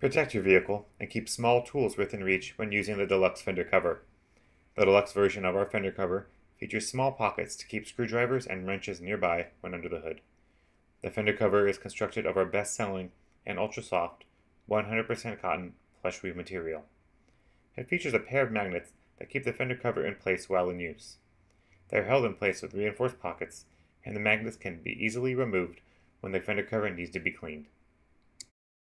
Protect your vehicle and keep small tools within reach when using the deluxe fender cover. The deluxe version of our fender cover features small pockets to keep screwdrivers and wrenches nearby when under the hood. The fender cover is constructed of our best-selling and ultra-soft 100% cotton plush weave material. It features a pair of magnets that keep the fender cover in place while in use. They are held in place with reinforced pockets, and the magnets can be easily removed when the fender cover needs to be cleaned.